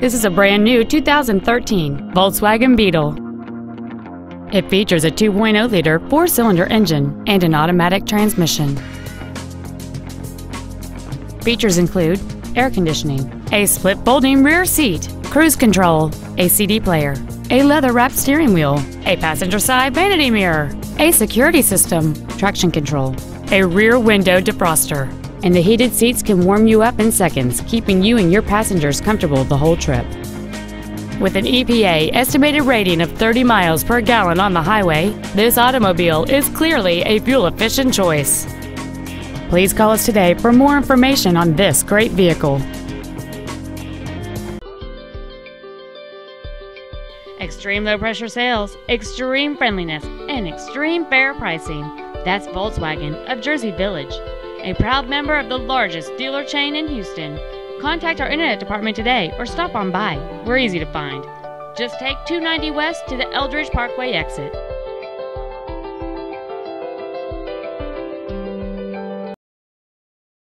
This is a brand new 2013 Volkswagen Beetle. It features a 2.0-liter four-cylinder engine and an automatic transmission. Features include air conditioning, a split folding rear seat, cruise control, a CD player, a leather-wrapped steering wheel, a passenger side vanity mirror, a security system, traction control, a rear window defroster, and the heated seats can warm you up in seconds, keeping you and your passengers comfortable the whole trip. With an EPA estimated rating of 30 miles per gallon on the highway, this automobile is clearly a fuel-efficient choice. Please call us today for more information on this great vehicle. Extreme low-pressure sales, extreme friendliness, and extreme fair pricing. That's Volkswagen of Jersey Village, a proud member of the largest dealer chain in Houston. Contact our internet department today or stop on by. We're easy to find. Just take 290 West to the Eldridge Parkway exit.